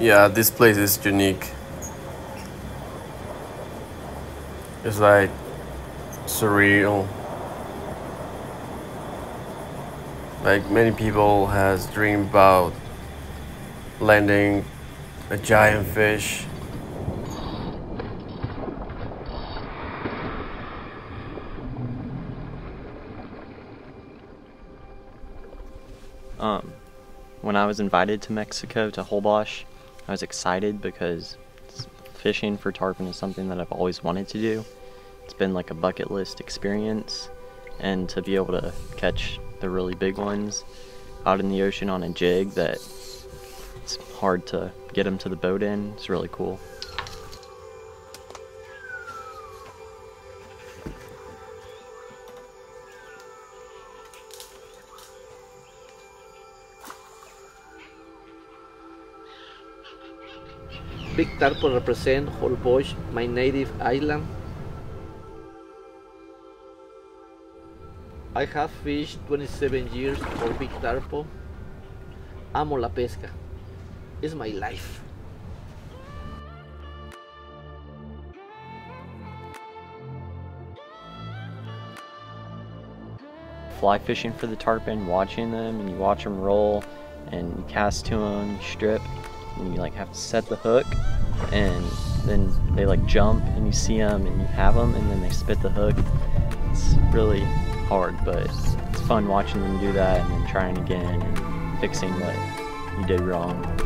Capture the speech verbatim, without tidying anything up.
Yeah, this place is unique. It's like surreal. Like many people has dreamed about landing a giant fish. Um, when I was invited to Mexico to Holbox, I was excited because fishing for tarpon is something that I've always wanted to do. It's been like a bucket list experience, and to be able to catch the really big ones out in the ocean on a jig that it's hard to get them to the boat in, it's really cool. Big tarpon represent Holbox, my native island. I have fished twenty-seven years for big tarpon. Amo la pesca. It's my life. Fly fishing for the tarpon, watching them, and you watch them roll, and you cast to them, you strip, and you like have to set the hook, and then they like jump, and you see them, and you have them, and then they spit the hook. It's really hard, but it's fun watching them do that and then trying again and fixing what you did wrong.